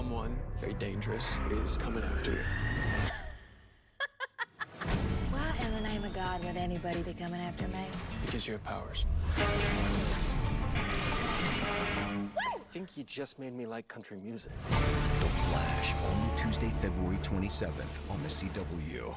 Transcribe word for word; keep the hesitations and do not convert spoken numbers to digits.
someone very dangerous is coming after you. Why in the name of God would anybody be coming after me? Because you have powers. I think you just made me like country music. The Flash, only Tuesday, February twenty-seventh on the C W.